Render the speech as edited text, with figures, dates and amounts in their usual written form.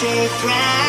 safe ride.